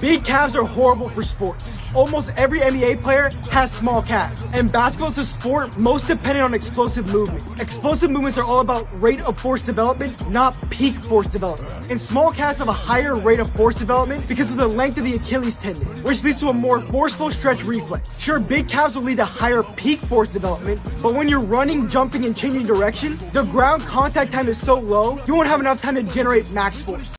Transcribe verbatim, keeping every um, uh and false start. Big calves are horrible for sports. Almost every N B A player has small calves. And basketball is a sport most dependent on explosive movement. Explosive movements are all about rate of force development, not peak force development. And small calves have a higher rate of force development because of the length of the Achilles tendon, which leads to a more forceful stretch reflex. Sure, big calves will lead to higher peak force development, but when you're running, jumping, and changing direction, the ground contact time is so low, you won't have enough time to generate max force.